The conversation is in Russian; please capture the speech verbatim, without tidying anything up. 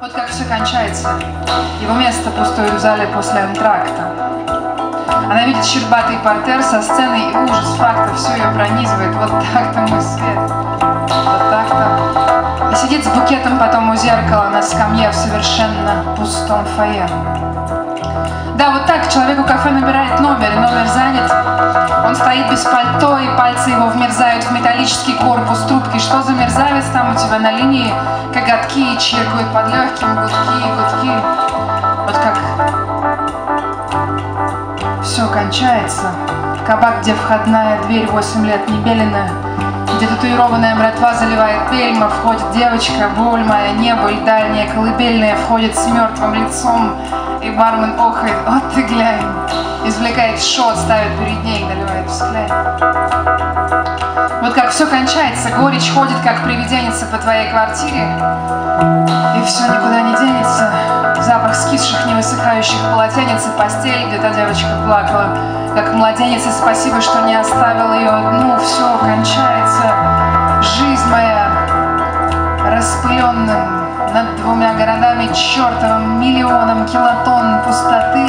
Вот как все кончается. Его место пустое в зале после антракта. Она видит щербатый партер со сценой, и ужас фактов все ее пронизывает. Вот так-то мой свет, вот так-то. И сидит с букетом потом у зеркала на скамье в совершенно пустом фойе. Да, вот так человеку кафе набирает номер, и номер занят. Он стоит без пальто, и пальцы его вмерзают в металлический корпус трубки. Что за мерзавец там у тебя на линии? Коготки чиркают под легким, гудки, гудки. Вот как все кончается. Кабак, где входная дверь восемь лет не беленая, где татуированная братва заливает пельма, входит девочка, боль моя, небо и дальняя колыбельная, входит с мертвым лицом. И бармен охает, вот ты глянь, извлекает шот, ставит перед ней, наливает взгляд. Вот как все кончается, горечь ходит, как привиденница по твоей квартире, и все никуда не денется. Запах скисших, невысыхающих полотенец и постель, где та девочка плакала, как младенец, и спасибо, что не оставил ее одну. Все кончается, жизнь моя распыленным над двумя городами, чертовым миллионом килотонн пустоты.